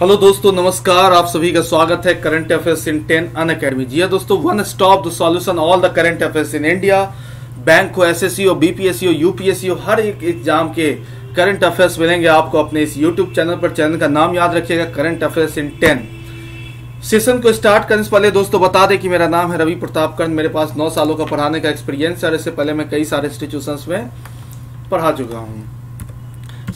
Hello दोस्तों, नमस्कार। आप सभी का स्वागत है करंट अफेयर्स इन 10 अनअकैडमी। जी हां दोस्तों, one stop the solution all the current affairs in India. Bank हो, एसएससी हो, बीपीएससी हो, यूपीएससी हो, हर एक एग्जाम के करंट अफेयर्स मिलेंगे आपको अपने इस यूट्यूब चैनल पर। चैनल का नाम याद रखिएगा, करंट अफेयर्स इन 10। सेशन को स्टार्ट करने से पहले दोस्तों बता दें कि मेरा नाम है रवि प्रताप कर्ण। मेरे पास 9 सालों का पढ़ाने का एक्सपीरियंस है और इससे पहले मैं कई सारे इंस्टीट्यूशंस में पढ़ा चुका हूँ।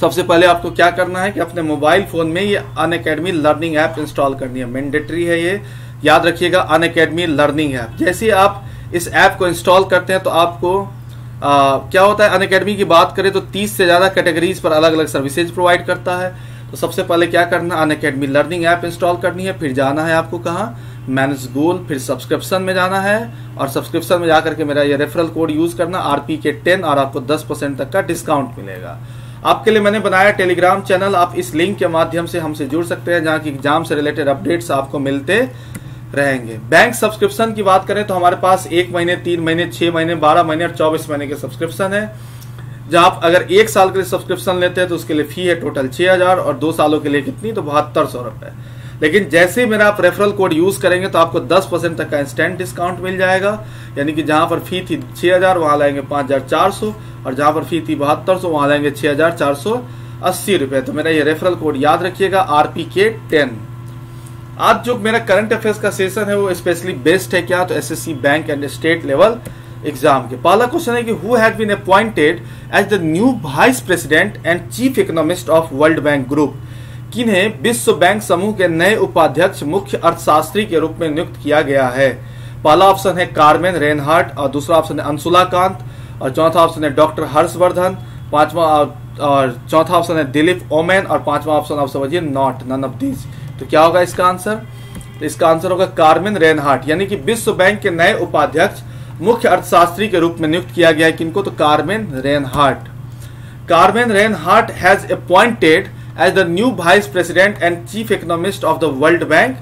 सबसे पहले आपको क्या करना है कि अपने मोबाइल फोन में ये अनअकैडमी लर्निंग ऐप इंस्टॉल करनी है। मैंडेटरी है ये, याद रखिएगा, अनअकैडमी लर्निंग ऐप। जैसे आप इस ऐप को इंस्टॉल करते हैं तो आपको क्या होता है, अनअकैडमी की बात करें तो 30 से ज़्यादा कैटेगरीज पर अलग अलग सर्विसेज प्रोवाइड करता है। तो सबसे पहले क्या करना है, अनअकैडमी लर्निंग ऐप इंस्टॉल करनी है। फिर जाना है आपको कहाँ, मैनेज गोल, फिर सब्सक्रिप्शन में जाना है और सब्सक्रिप्शन में जा करके मेरा ये रेफरल कोड यूज़ करना RPK10 और आपको 10% तक का डिस्काउंट मिलेगा। आपके लिए मैंने बनाया टेलीग्राम चैनल, आप इस लिंक के माध्यम से हमसे जुड़ सकते हैं, जहाँ की एग्जाम से रिलेटेड अपडेट्स आपको मिलते रहेंगे। बैंक सब्सक्रिप्शन की बात करें तो हमारे पास 1 महीने, 3 महीने, 6 महीने, 12 महीने और 24 महीने के सब्सक्रिप्शन है। जहाँ आप अगर 1 साल के लिए सब्सक्रिप्शन लेते हैं तो उसके लिए फी है टोटल 6,000 और 2 सालों के लिए कितनी, तो 7200 रुपये। लेकिन जैसे ही मेरा आप रेफरल कोड यूज़ करेंगे तो आपको 10% तक का इंस्टेंट डिस्काउंट मिल जाएगा। यानी कि जहाँ पर फी थी 6,000 वहाँ लाएंगे 5,400 और जहाँ पर फी थी 7200 वहाँ लाएंगे 6,480 रुपये। तो मेरा ये रेफरल कोड याद रखिएगा, RPK10। आज जो मेरा करंट अफेयर्स का सेशन है वो स्पेशली बेस्ड है क्या, तो SSC bank and state level exam के। पहला क्वेश्चन है कि who had been appointed as the new vice president and chief economist of world bank group. किन्हें विश्व बैंक समूह के नए उपाध्यक्ष मुख्य अर्थशास्त्री के रूप में नियुक्त किया गया है। पहला ऑप्शन है कार्मेन रेनहार्ट और दूसरा ऑप्शन है अंशुला कांत और चौथा ऑप्शन है डॉक्टर हर्षवर्धन, पांचवा और चौथा ऑप्शन है दिलीप ओमेन और पांचवा ऑप्शन आप समझिए नॉट, नन ऑफ दीज। तो क्या होगा इसका आंसर, तो इसका आंसर होगा कार्मेन रेनहार्ट। यानी कि विश्व बैंक के नए उपाध्यक्ष मुख्य अर्थशास्त्री के रूप में नियुक्त किया गया है किनको, तो Carmen Reinhart. Carmen Reinhart has appointed as the new vice president and chief economist of the world bank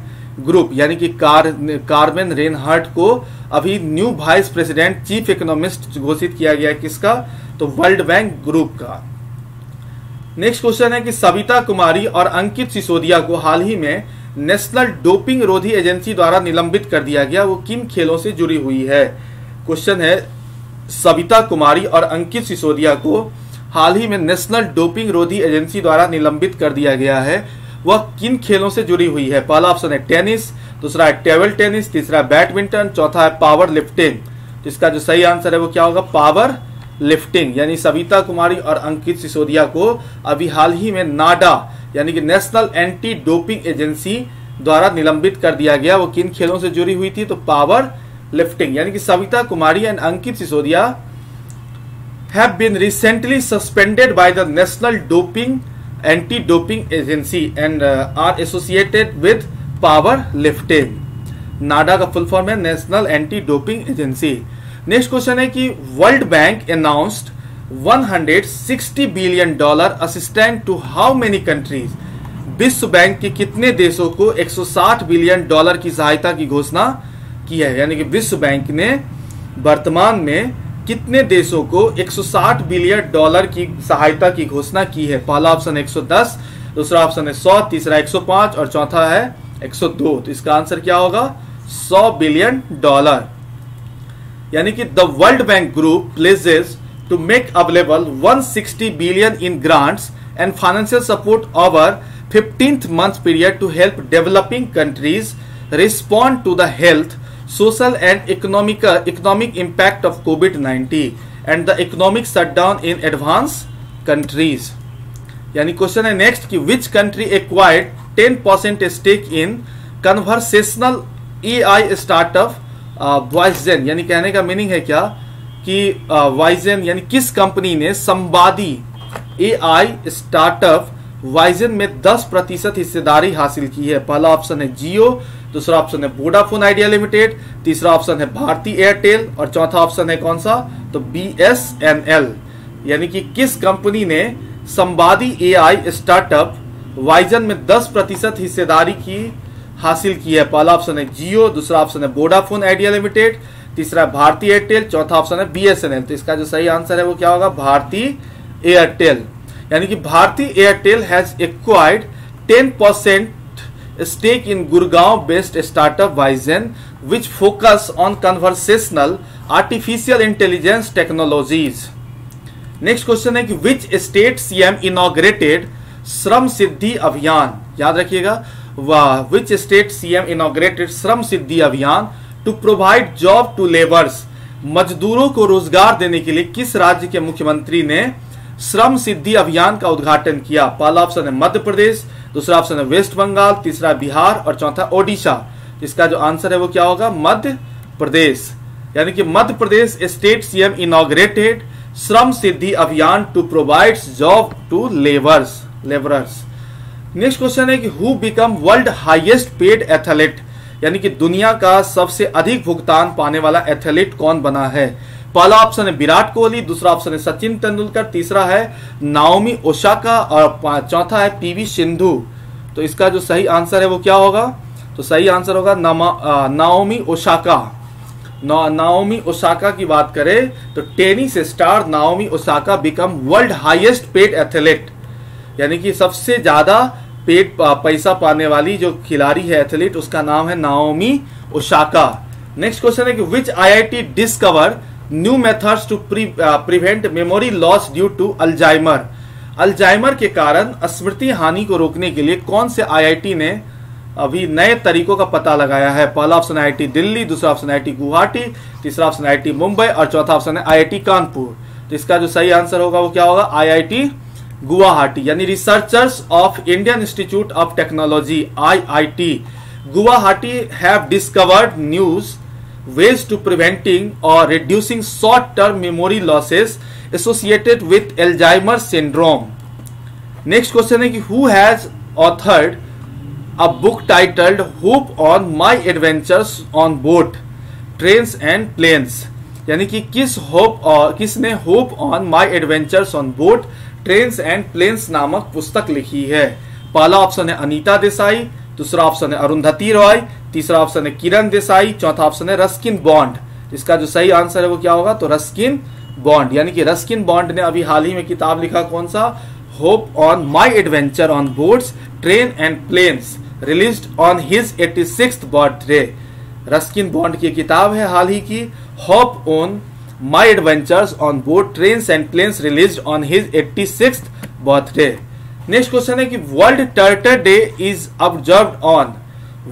group. यानी कि कार्मेन रेनहार्ट को अभी new vice president chief economist घोषित किया गया है किसका, तो वर्ल्ड बैंक ग्रुप का। नेक्स्ट क्वेश्चन है कि सविता कुमारी और अंकित सिसोदिया को हाल ही में नेशनल डोपिंग रोधी एजेंसी द्वारा निलंबित कर दिया गया। वो किन खेलों से जुड़ी हुई है। क्वेश्चन है, सविता कुमारी और अंकित सिसोदिया को हाल ही में नेशनल डोपिंग रोधी एजेंसी द्वारा निलंबित कर दिया गया है। वह किन खेलों से जुड़ी हुई है। पहला ऑप्शन है टेनिस, दूसरा है टेबल टेनिस, तीसरा है बैडमिंटन, चौथा है पावर लिफ्टिंग। तो इसका जो सही आंसर है वो क्या होगा, पावर लिफ्टिंग। यानी सविता कुमारी और अंकित सिसोदिया को अभी हाल ही में नाडा यानी कि नेशनल एंटी डोपिंग एजेंसी द्वारा निलंबित कर दिया गया। वो किन खेलों से जुड़ी हुई थी, तो पावर लिफ्टिंग। यानी कि Savita Kumari and Ankit Sisodia have been recently suspended by the National Doping Anti-Doping Agency and are associated with powerlifting. NADA का full form है National Anti-Doping Agency. Next question है कि World Bank announced $160 billion assistance to how many countries? विश्व bank के कितने देशों को $160 billion की सहायता की घोषणा की है। यानी कि विश्व बैंक ने वर्तमान में कितने देशों को $160 बिलियन की सहायता की घोषणा की है। पहला ऑप्शन 110, दूसरा ऑप्शन है 100, तीसरा 105 और चौथा है 102। तो इसका आंसर क्या होगा, $100 बिलियन। यानी कि the world bank group pledges to make available 160 billion in grants and financial support over 15 month period to help developing countries respond to the health, social and economic impact of COVID-19 and the economic shutdown in advanced countries. यानी question है next कि which country acquired 10% stake in conversational AI startup वाइजेन। यानी कहने का meaning है क्या कि वाइजेन यानी किस कंपनी ने संवादी AI स्टार्टअप वाइजेन में 10% हिस्सेदारी हासिल की है। पहला ऑप्शन है जियो, दूसरा ऑप्शन है वोडाफोन आइडिया लिमिटेड, तीसरा ऑप्शन है भारती एयरटेल और चौथा ऑप्शन है कौन सा, तो BSNL। यानी कि किस कंपनी ने संवादी AI स्टार्टअप वाइजन में 10% हिस्सेदारी की हासिल की है। पहला ऑप्शन है जियो, दूसरा ऑप्शन है वोडाफोन आइडिया लिमिटेड, तीसरा भारती एयरटेल, चौथा ऑप्शन है BSNL। तो इसका जो सही आंसर है वो क्या होगा, भारती एयरटेल। यानी कि Bharti Airtel has acquired 10% stake in Gurgaon-based startup Wizen, which focus on conversational artificial intelligence technologies. Next question है कि which state CM inaugurated Shram Siddhi अभियान. याद रखिएगा, which state CM inaugurated Shram Siddhi Abhiyan to provide job to labours. मजदूरों को रोजगार देने के लिए किस राज्य के मुख्यमंत्री ने श्रम सिद्धि अभियान का उद्घाटन किया. पहला ऑप्शन है मध्य प्रदेश, दूसरा ऑप्शन है वेस्ट बंगाल, तीसरा बिहार और चौथा ओडिशा. इसका जो आंसर है वो क्या होगा, मध्य प्रदेश. यानी कि Madhya Pradesh state CM inaugurated Shram Siddhi Abhiyan to provide job to labourers. Next question है कि who become world highest paid athlete. यानी कि दुनिया का सबसे अधिक भुगतान पाने वाला एथलीट कौन बना है. पहला ऑप्शन है विराट कोहली, दूसरा ऑप्शन है सचिन तेंदुलकर, तीसरा है नाओमी ओसाका और चौथा है पीवी सिंधु. तो इसका जो सही आंसर है वो क्या होगा, तो सही आंसर होगा नाओमी ओसाका. नाओमी ओसाका की बात करें तो tennis star Naomi Osaka become world highest paid athlete. यानी कि सबसे ज्यादा पेड पैसा पाने वाली जो खिलाड़ी है एथलीट, उसका नाम है नाओमी ओसाका. नेक्स्ट क्वेश्चन है कि which IIT discover new methods to prevent memory loss due to Alzheimer. Alzheimer के कारण स्मृति हानि को रोकने के लिए कौन से आईआईटी ने अभी नए तरीकों का पता लगाया है. पहला ऑप्शन है आईआईटी दिल्ली, दूसरा ऑप्शन है आईआईटी गुवाहाटी, तीसरा ऑप्शन है आईआईटी मुंबई और चौथा ऑप्शन है आईआईटी कानपुर. तो इसका जो सही आंसर होगा वो क्या होगा, आईआईटी गुवाहाटी. यानी researchers of Indian institute of technology IIT Guwahati have discovered news ways to preventing और reducing short term memory losses associated with Alzheimer syndrome. Next question है कि who has authored A book titled "Hope on My Adventures on Boat, Trains and Planes." यानी कि किसने Hope on My Adventures on Boat, Trains and Planes नामक पुस्तक लिखी है. पहला ऑप्शन है अनीता देसाई, दूसरा ऑप्शन है अरुंधति रॉय, तीसरा ऑप्शन है किरण देसाई, चौथा ऑप्शन है रस्किन बॉन्ड. इसका जो सही आंसर है वो क्या होगा, तो रस्किन बॉन्ड. यानी कि रस्किन बॉन्ड ने अभी हाल ही में किताब लिखा, कौन सा, Hope on My Adventure on Boats, Train and Planes, released on his 86th birthday. Ruskin Bond की किताब है हाल ही की, Hope on My Adventures on Boats, Trains and Planes, released on his 86th birthday. Next question है कि world turtle day is observed on.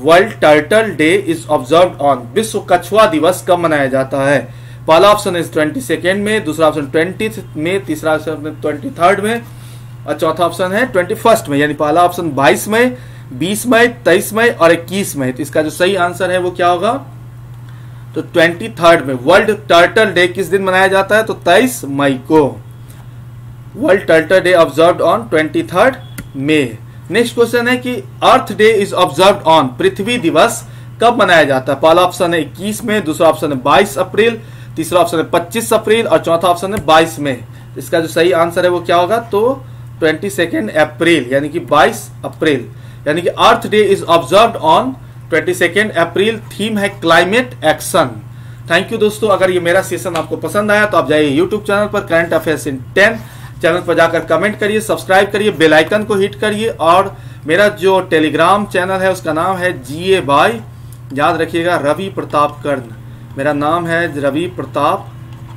World turtle day is observed on. विश्व कछुआ दिवस कब मनाया जाता है. पहला ऑप्शन है 22 में, दूसरा ऑप्शन 20 में, तीसरा ऑप्शन 23 में और चौथा ऑप्शन है 21 में. यानी पहला ऑप्शन 22 में, 20 मई, 23 मई और 21 मई. तो इसका जो सही आंसर है वो क्या होगा, तो 23 में. वर्ल्ड टर्टल डे किस दिन मनाया जाता है, तो 23 मई को. World turtle day observed on 23 May. Next question है कि earth day is observed on. पृथ्वी दिवस कब मनाया जाता है. पहला ऑप्शन है 21 में, दूसरा ऑप्शन है 22 अप्रैल, तीसरा ऑप्शन है 25 अप्रैल और चौथा ऑप्शन है 22 मई. इसका जो सही आंसर है वो क्या होगा, तो 22 अप्रैल. यानी कि 22 अप्रैल. यानी कि earth day is observed on 22 April. Theme है क्लाइमेट एक्शन. थैंक यू दोस्तों. अगर ये मेरा सेशन आपको पसंद आया तो आप जाइए यूट्यूब चैनल पर करंट अफेयर्स इन 10 चैनल पर जाकर कमेंट करिए, सब्सक्राइब करिए, बेल आइकन को हिट करिए और मेरा जो टेलीग्राम चैनल है उसका नाम है GA by, याद रखिएगा, रवि प्रताप कर्ण. मेरा नाम है रवि प्रताप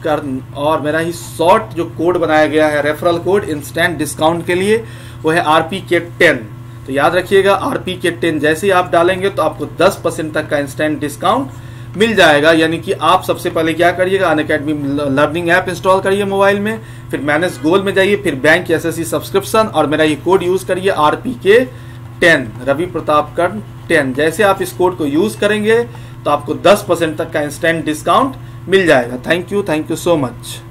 कर्ण और मेरा ही शॉर्ट जो कोड बनाया गया है रेफरल कोड इंस्टेंट डिस्काउंट के लिए वो है RPK10. तो याद रखिएगा RPK10 जैसे ही आप डालेंगे तो आपको 10% तक का इंस्टेंट डिस्काउंट मिल जाएगा. यानी कि आप सबसे पहले क्या करिएगा, UnAcademy लर्निंग ऐप इंस्टॉल करिए मोबाइल में, फिर मैनेज गोल में जाइए, फिर बैंक SSC सब्सक्रिप्शन और मेरा ये कोड यूज करिए RPK10 रवि प्रताप कर्ण 10. जैसे आप इस कोड को यूज करेंगे तो आपको 10% तक का इंस्टेंट डिस्काउंट मिल जाएगा. Thank you so much.